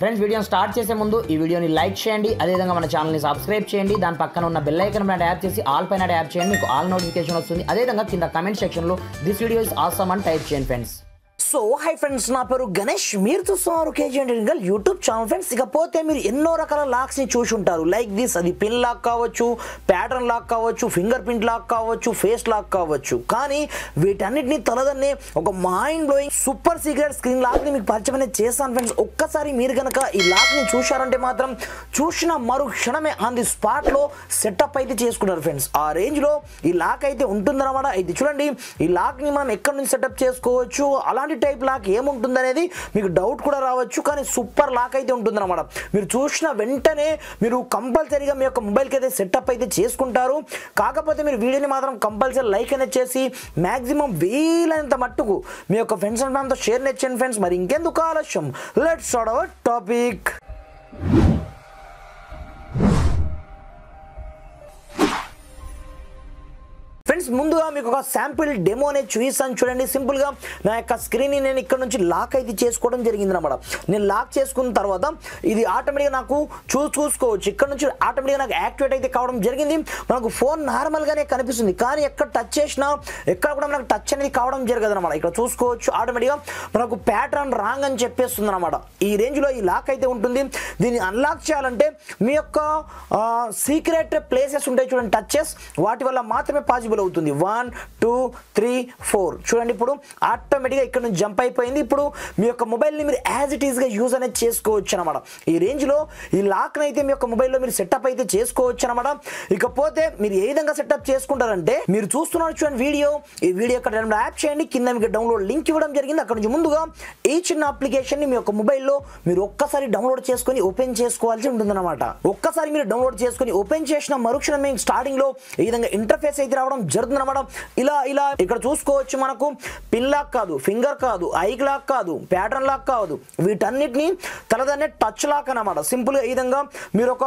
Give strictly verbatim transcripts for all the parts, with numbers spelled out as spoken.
Friends video start చేసే ముందు ఈ వీడియోని లైక్ చేయండి అదే విధంగా మన ఛానల్ ని సబ్స్క్రైబ్ చేయండి దాని పక్కన ఉన్న బెల్ ఐకాన్ పైన ట్యాప్ చేసి ఆల్ పైన ట్యాప్ చేయండి మీకు ఆల్ నోటిఫికేషన్ వస్తుంది అదే విధంగా కింద కామెంట్ సెక్షన్ లో దిస్ వీడియో ఇస్ ఆసమ్ అని టైప్ చేయండి ఫ్రెండ్స్ సో హై ఫ్రెండ్స్ నా పేరు గణేష్ మీరు చూస్తున్నారు KG and YouTube channel friends ఇకపోతే మీరు ఎన్నో రకాల లాక్స్ ని చూసి ఉంటారు లైక్ దిస్ అది పిన్ లాక్ కావచ్చు ప్యాటర్న్ లాక్ కావచ్చు ఫింగర్ ప్రింట్ లాక్ కావచ్చు ఫేస్ లాక్ కావచ్చు కానీ వీటన్నిటిని తలదన్నే ఒక mind blowing super secret screen lock ని మీకు పరిచయం అనేది చేస్తాను ఫ్రెండ్స్ ఒక్కసారి మీరు గనక ఈ లాక్ ని చూశారంటే మాత్రం చూసిన మరు క్షణమే ఆన్ ది స్పాట్ లో సెటప్ అయితే చేసుకుంటారు ఫ్రెండ్స్ ఆ రేంజ్ లో ఈ లాక్ అయితే ఉంటుందన్నమాట అయితే చూడండి ఈ లాక్ ని మనం ఎక్కడ నుంచి సెటప్ చేసుకోవచ్చు అలాంటి టైప్ లాక్ ఏముంటుందనేది మీకు డౌట్ కూడా రావచ్చు కానీ సూపర్ లాక్ అయితే ఉంటుందన్నమాట మీరు చూసిన వెంటనే మీరు కంపల్సరీగా మీ యొక్క మొబైల్కి అయితే సెటప్ అయితే చేసుకుంటారు కాకపోతే మీరు వీడియోని మాత్రం కంపల్సరీ లైక్ అనేది చేసి మ్యాక్సిమం వీలైనంత మట్టుకు మీ యొక్క ఫ్రెండ్స్ అండ్ ఫ్యామిలీతో షేర్ చేయండి ఫ్రెండ్స్ మరి ఇంకెందుకు ఆలస్యం let's start our topic friends ముందుగా మీకు ఒక శాంపిల్ డెమో అనేది చూపిస్తాను చూడండి సింపుల్గా నా యొక్క స్క్రీన్ని నేను ఇక్కడ నుంచి లాక్ అయితే చేసుకోవడం జరిగింది అనమాట నేను లాక్ చేసుకున్న తర్వాత ఇది ఆటోమేటిక్గా నాకు చూ చూసుకోవచ్చు ఇక్కడ నుంచి ఆటోమేటిక్గా నాకు యాక్టివేట్ అయితే కావడం జరిగింది మనకు ఫోన్ నార్మల్గానే కనిపిస్తుంది కానీ ఎక్కడ టచ్ చేసినా ఎక్కడ కూడా మనకు టచ్ అనేది కావడం జరగదు అనమాట ఇక్కడ చూసుకోవచ్చు ఆటోమేటిక్గా మనకు ప్యాటర్న్ రాంగ్ అని చెప్పేస్తుంది అనమాట ఈ రేంజ్లో ఈ లాక్ అయితే ఉంటుంది దీన్ని అన్లాక్ చేయాలంటే మీ యొక్క సీక్రెట్ ప్లేసెస్ ఉంటాయి చూడండి టచ్చెస్ వాటి వల్ల మాత్రమే పాజిబుల్ అవుతుంది వన్ టూ త్రీ ఫోర్ చూడండి ఇప్పుడు ఆటోమేటిక్గా ఇక్కడ నుంచి జంప్ అయిపోయింది ఇప్పుడు మీ యొక్క మొబైల్ని మీరు యాజ్ ఇట్ ఈస్గా యూజ్ అనేది చేసుకోవచ్చు అనమాట ఈ రేంజ్లో ఈ లాక్ని అయితే మీ యొక్క మొబైల్లో మీరు సెటప్ అయితే చేసుకోవచ్చు అనమాట ఇకపోతే మీరు ఏ విధంగా సెటప్ చేసుకుంటారంటే మీరు చూస్తున్నారు చూడండి వీడియో ఈ వీడియో ఇక్కడ యాప్ చేయండి కింద మీకు డౌన్లోడ్ లింక్ ఇవ్వడం జరిగింది అక్కడ నుంచి ముందుగా ఈ చిన్న అప్లికేషన్ని మీ యొక్క మొబైల్లో మీరు ఒక్కసారి డౌన్లోడ్ చేసుకొని ఓపెన్ చేసుకోవాల్సి ఉంటుందన్నమాట ఒక్కసారి మీరు డౌన్లోడ్ చేసుకొని ఓపెన్ చేసిన మరుక్షణం మేము స్టార్టింగ్లో ఈ విధంగా ఇంటర్ఫేస్ అయితే రావడం జరుగుతుంది అనమాట ఇలా ఇలా ఇక్కడ చూసుకోవచ్చు మనకు పిన్ లాక్ కాదు ఫింగర్ కాదు ఐక్ లాక్ కాదు ప్యాటర్న్ లాక్ కాదు వీటన్నిటిని తలదన్నే టచ్ లాక్ అనమాట సింపుల్గా ఈ విధంగా మీరు ఒక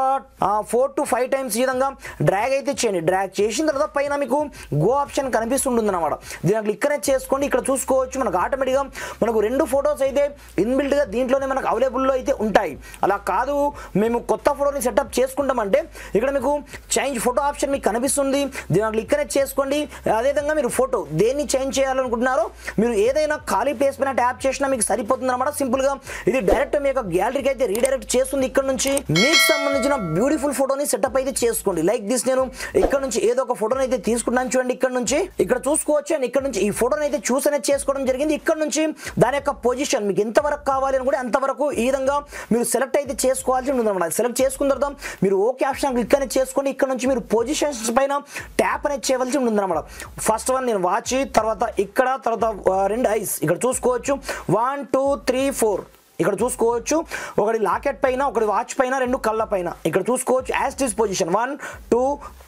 ఫోర్ టు ఫైవ్ టైమ్స్ ఈ విధంగా డ్రాగ్ అయితే చేయండి డ్రాగ్ చేసిన తర్వాత పైన మీకు గో ఆప్షన్ కనిపిస్తుంటుంది అనమాట దీని క్లిక్ అనేది చేసుకోండి ఇక్కడ చూసుకోవచ్చు మనకు ఆటోమేటిక్గా మనకు రెండు ఫొటోస్ అయితే ఇన్బిల్ట్గా దీంట్లోనే మనకు అవైలబుల్లో అయితే ఉంటాయి అలా కాదు మేము కొత్త ఫోటోని సెటప్ చేసుకుంటామంటే ఇక్కడ మీకు చేంజ్ ఫోటో ఆప్షన్ మీకు కనిపిస్తుంది దీని క్లిక్ అనేది చేసుకోండి అదేవిధంగా మీరు ఫోటో దేన్ని చేంజ్ చేయాలనుకుంటున్నారో మీరు ఏదైనా ఖాళీ ప్లేస్ పైన ట్యాప్ చేసినా మీకు సరిపోతుంది అనమాట సింపుల్గా ఇది డైరెక్ట్ మీ యొక్క గ్యాలరీకి అయితే రీడైరెక్ట్ చేస్తుంది ఇక్కడ నుంచి మీకు సంబంధించిన బ్యూటిఫుల్ ఫోటోని సెటప్ అయితే చేసుకోండి లైక్ దిస్ నేను ఇక్కడ నుంచి ఏదో ఒక ఫోటోని అయితే తీసుకుంటాను చూడండి ఇక్కడ నుంచి ఇక్కడ చూసుకోవచ్చు అండ్ ఇక్కడ నుంచి ఈ ఫోటోని అయితే చూస్ అనేది చేసుకోవడం జరిగింది ఇక్కడ నుంచి దాని యొక్క పొజిషన్ మీకు ఎంతవరకు కావాలి అని కూడా అంతవరకు ఈ విధంగా మీరు సెలెక్ట్ అయితే చేసుకోవాల్సి ఉంటుంది అనమాట సెలెక్ట్ చేసుకున్న తర్వాత మీరు ఓకే ఆప్షన్ క్లిక్ అనేది చేసుకోండి ఇక్కడ నుంచి మీరు పొజిషన్స్ పైన ట్యాప్ అనేది చేయవలసి ఉంటుందన్నమాట ఫస్ట్ వన్ నేను వాచ్ తర్వాత ఇక్కడ తర్వాత రెండు ఐస్ ఇక్కడ చూసుకోవచ్చు వన్ టూ త్రీ ఫోర్ ఇక్కడ చూసుకోవచ్చు ఒకటి లాకెట్ పైన ఒకటి వాచ్ పైన రెండు కళ్ళ పైన ఇక్కడ చూసుకోవచ్చు యాస్టిస్ position one two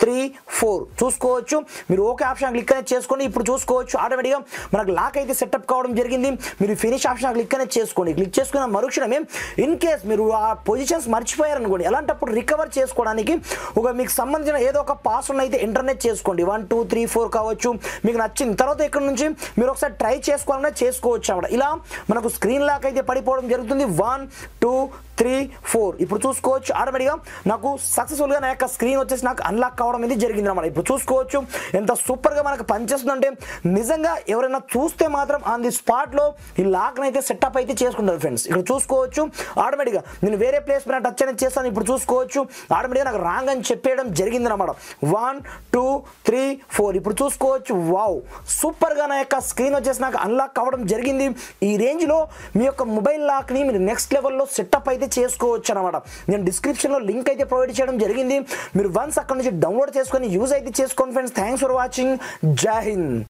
three four చూసుకోవచ్చు మీరు ఓకే ఆప్షన్ క్లిక్ అనేది చేసుకోండి ఇప్పుడు చూసుకోవచ్చు ఆటోమేటిక్గా మనకు లాక్ అయితే సెటప్ కావడం జరిగింది మీరు ఫినిష్ ఆప్షన్ క్లిక్ అనేది చేసుకోండి క్లిక్ చేసుకున్న మరుక్షణమే ఇన్ కేస్ మీరు ఆ పొజిషన్స్ మర్చిపోయారనుకోండి అలాంటప్పుడు రికవర్ చేసుకోవడానికి ఒక మీకు సంబంధించిన ఏదో ఒక పాస్వర్డ్ అయితే ఇంటర్నెట్ చేసుకోండి వన్ టూ త్రీ ఫోర్ కావచ్చు మీకు నచ్చిన తర్వాత ఇక్కడ నుంచి మీరు ఒకసారి ట్రై చేసుకోవాలన్నా చేసుకోవచ్చు అన్నమాట ఇలా మనకు స్క్రీన్ లాక్ అయితే పడిపోవడం జరుగుతుంది వన్ టూ త్రీ ఫోర్ ఇప్పుడు చూసుకోవచ్చు ఆటోమేటిక్గా నాకు సక్సెస్ఫుల్గా నా యొక్క స్క్రీన్ వచ్చేసి నాకు అన్లాక్ కావడం అనేది జరిగింది అనమాట ఇప్పుడు చూసుకోవచ్చు ఎంత సూపర్గా మనకు పనిచేస్తుందంటే నిజంగా ఎవరైనా చూస్తే మాత్రం ఆన్ ది స్పాట్లో ఈ లాక్ని అయితే సెటప్ అయితే చేసుకుంటారు ఫ్రెండ్స్ ఇక్కడ చూసుకోవచ్చు ఆటోమేటిక్గా నేను వేరే ప్లేస్ పైన టచ్ అనేది చేస్తాను ఇప్పుడు చూసుకోవచ్చు ఆటోమేటిక్గా నాకు రాంగ్ అని చెప్పేయడం జరిగింది అనమాట వన్ టూ త్రీ ఫోర్ ఇప్పుడు చూసుకోవచ్చు వావ్ సూపర్గా నా యొక్క స్క్రీన్ వచ్చేసి నాకు అన్లాక్ కావడం జరిగింది ఈ రేంజ్లో మీ యొక్క మొబైల్ లాక్ని మీరు నెక్స్ట్ లెవెల్లో సెటప్ అయితే చేసుకోవచ్చు అనమాట నేను డిస్క్రిప్షన్లో లింక్ అయితే ప్రొవైడ్ చేయడం జరిగింది మీరు వన్స్ అక్కడ నుంచి డౌన్లోడ్ చేసుకొని యూజ్ అయితే చేసుకోండి ఫ్రెండ్స్ థ్యాంక్స్ ఫర్ వాచింగ్ జై హింద్.